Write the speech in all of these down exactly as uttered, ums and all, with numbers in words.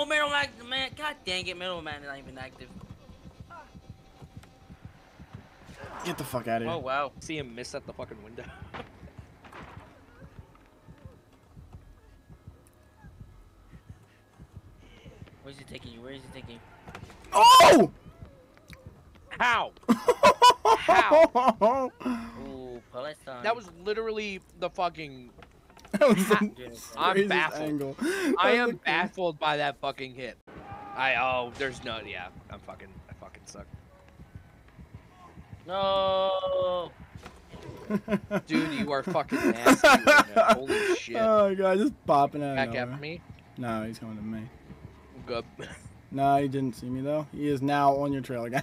Oh, middle man, god dang it, middle man is not even active. Get the fuck out of here. Oh wow, see him miss at the fucking window. Where's he taking you? Where is he taking you? Oh! How? How? Ooh, Palestine. That was literally the fucking... That was the I'm baffled. I am like... baffled by that fucking hit. I, oh, there's no, yeah. I'm fucking, I fucking suck. No! Dude, you are fucking nasty right now. Holy shit. Oh, God, just popping out Back at me? No, he's coming to me. Good. No, he didn't see me, though. He is now on your trail again.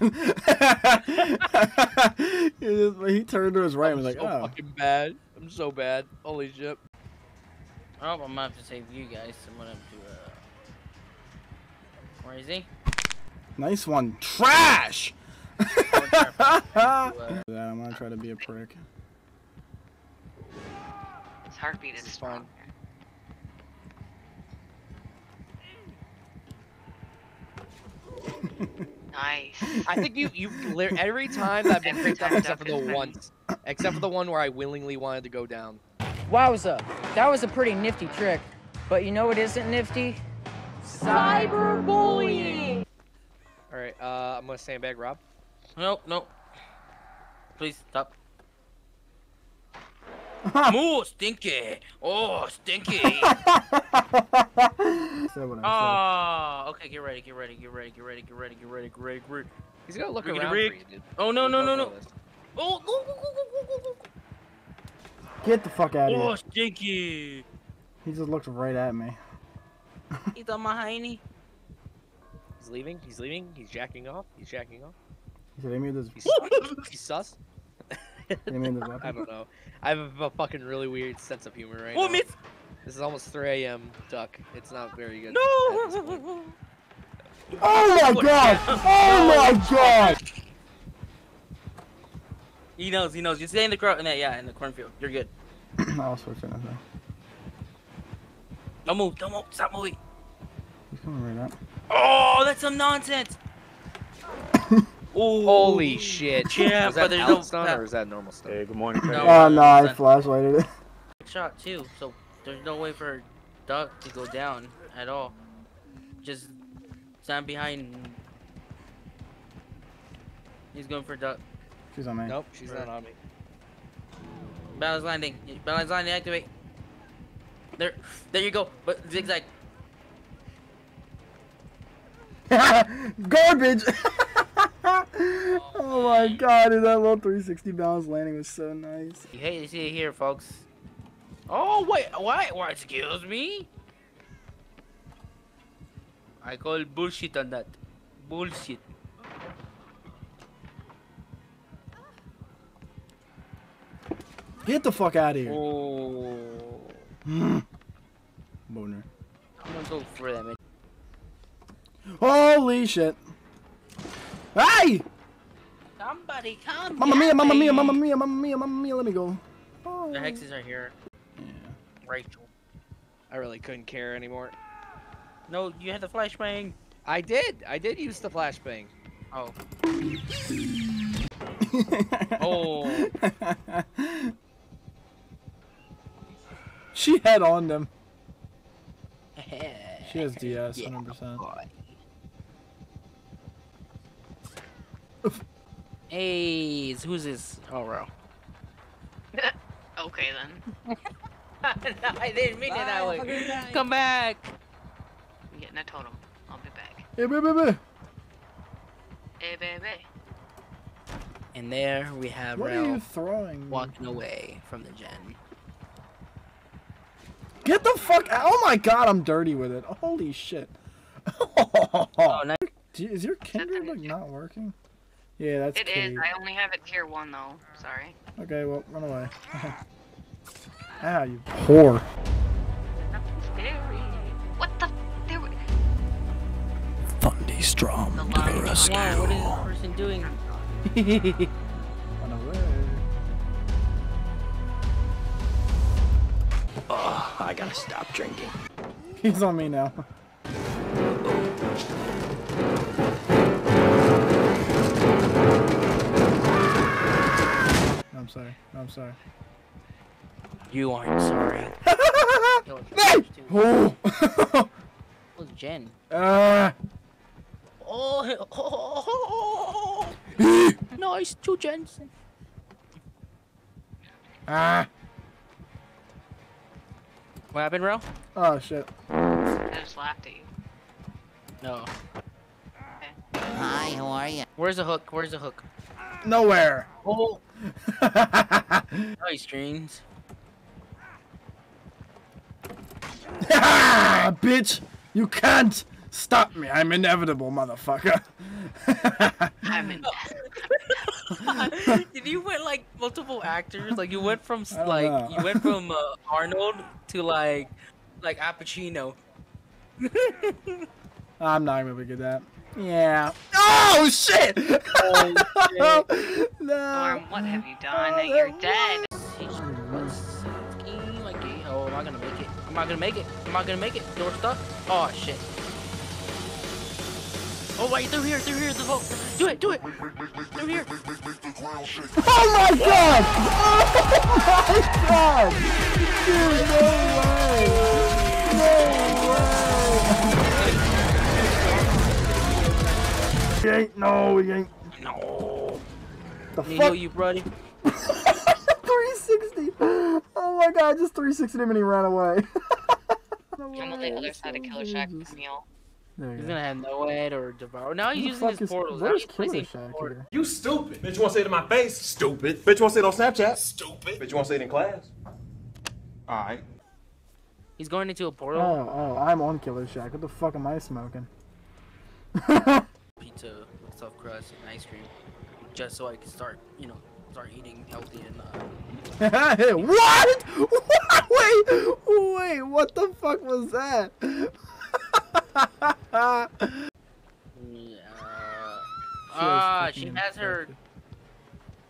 he, just, he turned to his right I'm and was so like, oh. I'm fucking bad. I'm so bad. Holy shit. Oh, I'm about to save you guys. I'm going to have to, uh... Where is he? Nice one. Trash! I'm going to try to be a prick. His heartbeat is strong. Nice. I think you, you every time I've been picked up except for the one, except for the one where I willingly wanted to go down. Wowza, that was a pretty nifty trick, but you know what isn't nifty? Cyberbullying. All right, uh, I'm gonna sandbag Rob. No, no. Please stop. Ooh, stinky. Oh, stinky. Oh, okay, get ready, get ready, get ready, get ready, get ready, get ready, get ready, get ready. He's gonna look around for you, dude. Oh, no, no, no, no. Oh, go, go, go, go, go, go. Get the fuck out of here. Oh, stinky. He just looked right at me. He's on my hiney. He's leaving, he's leaving, he's jacking off, he's jacking off. He's hitting me with his... He's sus. I don't know. I have a fucking really weird sense of humor right oh, now. Miss. This is almost three A M Duck. It's not very good. No! Oh my god! Oh my god! He knows, he knows. You stay in the crow in that yeah, in the cornfield. You're good. I'll switch in nothing. Don't move, don't move, stop moving. He's coming right up. Oh, that's some nonsense! Ooh. Holy shit. Yeah, was that no stun or is that normal stun? Hey, good morning. No, oh, no, I flashlighted it. Shot, too, so there's no way for Duck to go down at all. Just stand behind. He's going for Duck. She's on me. Nope, she's right. Not on me. Balance landing. Balance landing, activate. There, there you go, but zigzag. Garbage! Oh my god, dude, that little three sixty balance landing was so nice. You hate to see it here, folks. Oh, wait, what? What? Excuse me? I call bullshit on that. Bullshit. Get the fuck out of here. Oh. Boner. I'm gonna go for that, man. Holy shit. Hey! Somebody come! Mamma mia, mamma mia, mamma mia, mamma mia, mamma mia, let me go. Oh. The hexes are here. Yeah. Rachel. I really couldn't care anymore. No, you had the flashbang. I did. I did use the flashbang. Oh. Oh. She had on them. She has D S, yeah, one hundred percent. Boy. Hey, who's this? Oh, bro. Okay, then. No, I didn't mean it that way. Come back. I'm getting a totem. I'll be back. Hey, baby. Hey, baby. And there we have what Ralph are you throwing? Walking away from the gen. Get the fuck out. Oh, my God. I'm dirty with it. Holy shit. Oh, nice. Is your Kindred like not working? Yeah, that's it cute. Is. I only have it tier one though. Sorry. Okay, well, run away. Ow, you whore. Nothing scary. What the? There were... ThundyStrom to the rescue. Yeah, what is this person doing? Run away. Oh, I gotta stop drinking. He's on me now. I'm sorry. I'm sorry. You aren't sorry. No, oh! That was Jen. Uh. Oh! Oh! Oh, oh. Nice, two Jens. Ah. What happened, bro? Oh shit. I just laughed at you. No. Okay. Hi, how are you? Where's the hook? Where's the hook? Nowhere. Oh. Nice dreams. Ah, bitch! You can't stop me. I'm inevitable, motherfucker. I'm inevitable. Did you went like multiple actors? Like you went from like know. you went from uh, Arnold to like like Al Pacino. I'm not gonna be good at that. Yeah. Oh shit! Oh, shit. No. Storm, what have you done? Oh, You're dead. Oh, am I gonna make it? Am I gonna make it? Am I gonna make it? Door stuck? Oh shit. Oh wait, through here, through here, the hook. Do it, do it. Through here. Oh my god! Oh my god! Dude, no way! No way! He ain't, no, he ain't. No. The fuck? Nino, you buddy. three sixty! Oh my god, just three sixty him and he ran away. No I'm on the other side of Killer Shack with Neil. He's go. gonna have no head or devour. Now he's using his is, portals. Where's Killer Shack here? You stupid! Bitch, you wanna say it in my face? Stupid! Bitch, you wanna say it on Snapchat? Stupid! Bitch, you wanna say it in class? Alright. He's going into a portal. Oh, oh, I'm on Killer Shack. What the fuck am I smoking? Pizza, soft crust, and ice cream. Just so I can start, you know. Start eating healthy and uh hey, what? what? Wait, wait, what the fuck was that? Ah, yeah. uh, she has her.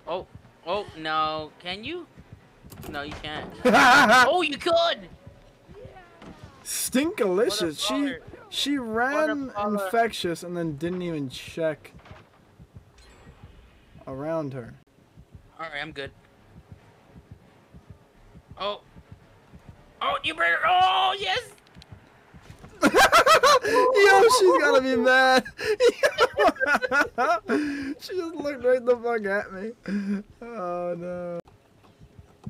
Oh, oh no! Can you? No, you can't. Oh, you could. Stinkalicious. She she ran infectious and then didn't even check around her. Alright, I'm good. Oh. Oh, you better. Oh, yes! Yo, she's gotta be mad. She just looked right the fuck at me. Oh, no.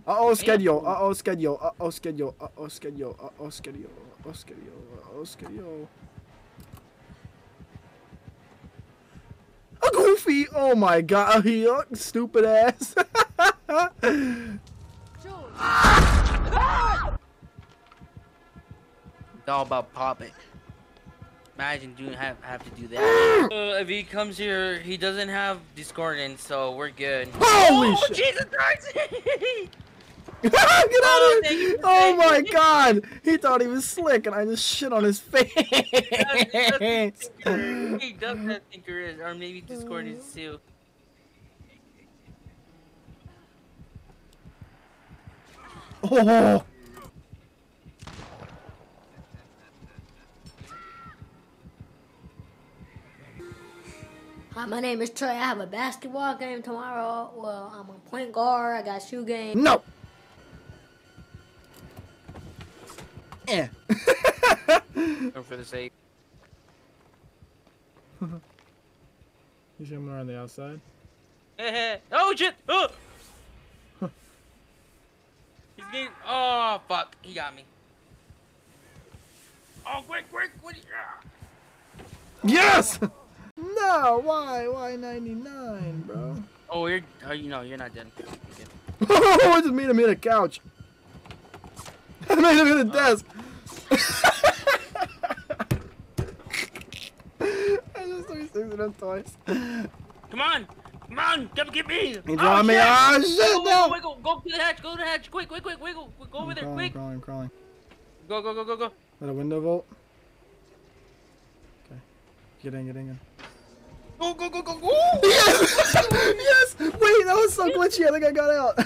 Uh-oh, schedule. Uh-oh, schedule. Uh-oh, schedule. Uh-oh, schedule. Uh-oh, schedule. Uh-oh, schedule. Uh-oh, schedule. Goofy! Oh my god, you stupid ass! It's all about popping. Imagine doing have have to do that. Uh, if he comes here, he doesn't have discordance, so we're good. Holy oh, shit! Jesus Christ! Get out of oh, here! Oh my god! He thought he was slick and I just shit on his face! He does not think there is, or maybe Discord is too. Oh! Hi, my name is Trey. I have a basketball game tomorrow. Well, I'm a point guard. I got a shoe game. No! Yeah. For the sake. You see him around the outside? Oh shit! Oh! He's getting. Oh fuck! He got me. Oh quick, quick, quick! Yes! No, why, why ninety-nine, bro? Oh, you're. Oh, you know, you're not dead. Oh, I just made him hit a couch. I made him hit a desk. I just three sixty them twice. Come on! Come on! Come get me! He dropped oh, me! Ah, shit! Oh, shit! Go, no. wiggle, go to the hatch! Go to the hatch! Quick, quick, quick, wiggle! Go over I'm there, crawling, quick! Crawling, crawling. Go, go, go, go, go! Is that a window bolt? Okay. Get in, get in, get in. Go, go, go, go, go! Yes! Yes! Wait, that was so glitchy. I think I got out.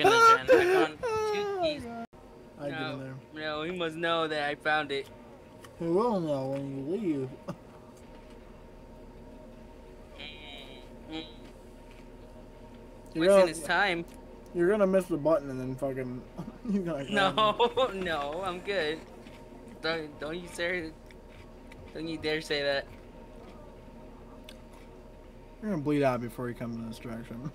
again. I found two keys. I no, didn't know. No, he must know that I found it. He will know when you leave. You're wasting his time. You're gonna miss the button and then fucking. You're gonna no, no, I'm good. Don't, don't you dare, don't you dare say that. You're gonna bleed out before he comes in this direction.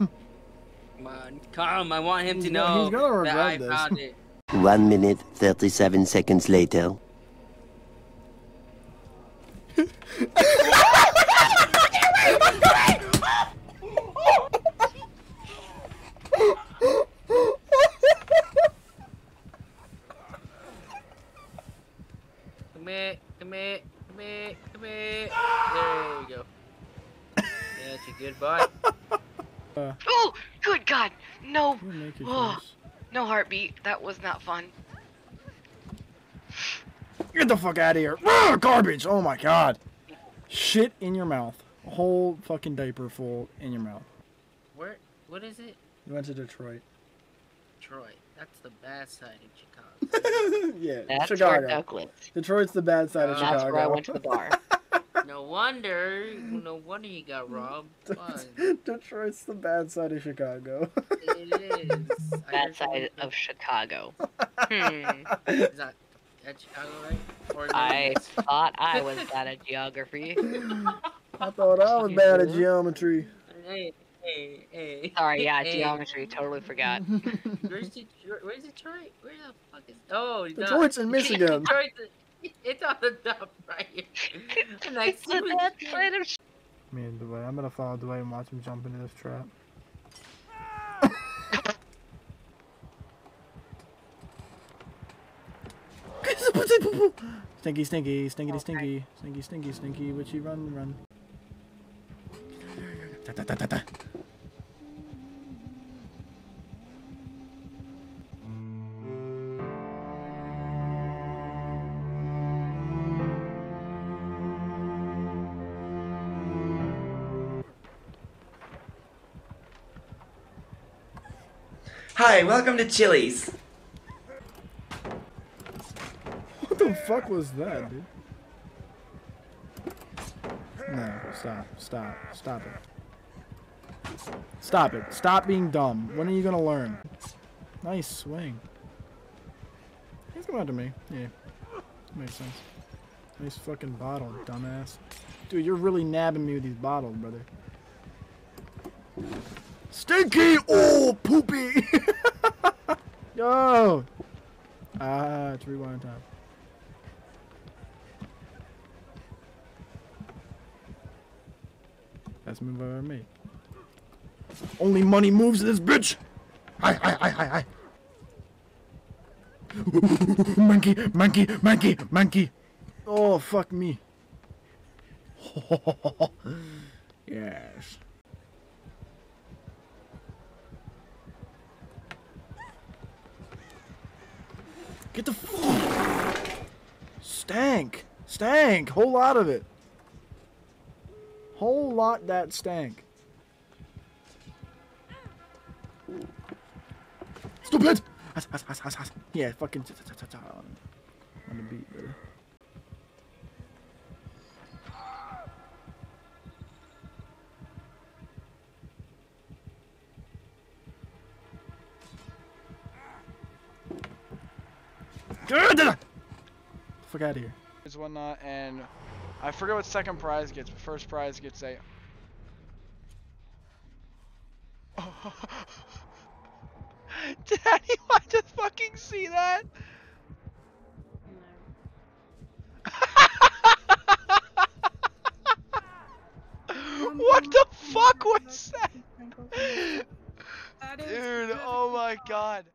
Come on, come! I want him he's to know he's gonna regret that I this. Found it. One minute, thirty-seven seconds later. Come here, come here, come here, come here. There you go. That's a good bite. Uh, oh, good God. No. Oh, no heartbeat. That was not fun. Get the fuck out of here. Ugh, garbage. Oh my God. Shit in your mouth. A whole fucking diaper full in your mouth. Where? What is it? You went to Detroit. Detroit. That's the bad side of Chicago. Yeah, that's Chicago. Douglas. Detroit's the bad side uh, of Chicago. That's where I went to the bar. No wonder, no wonder you got robbed. Detroit's the bad side of Chicago. It is. Bad side of Chicago. Hmm. Is that, that Chicago right? Or I thought I was bad at geography. I thought I was bad at geometry. Hey. Hey, hey. Sorry, yeah, hey. Geometry. Totally forgot. Where's Detroit? Where's Detroit? Where the fuck is? Oh, Detroit's in Michigan. Detroit's in... It's on the top right here. Like, the me and Dwayne. I'm gonna follow Dwayne and watch him jump into this trap. Stinky, stinky, stinky, stinky, okay. Stinky, stinky, stinky. Witchy, run, run. Da, da, da, da, da. Hi, welcome to Chili's. What the fuck was that, dude? No, stop, stop, stop it. Stop it. Stop being dumb. When are you gonna learn? Nice swing. He's going to me. Yeah. Makes sense. Nice fucking bottle, dumbass. Dude, you're really nabbing me with these bottles, brother. Stinky! Oh, poopy! Yo! Ah, it's rewind time. That's moved by me. Only money moves this bitch! Hi, hi, hi, hi, hi! Monkey, monkey, monkey, monkey! Oh, fuck me. Yes. Get the f stank, stank, whole lot of it, whole lot that stank. Stupid. Yeah, fucking. On the beat, brother. Get the fuck out of here. It's whatnot, and I forget what second prize gets, but first prize gets a. Oh. Did anyone just fucking see that? What the fuck was that? Dude, oh my God.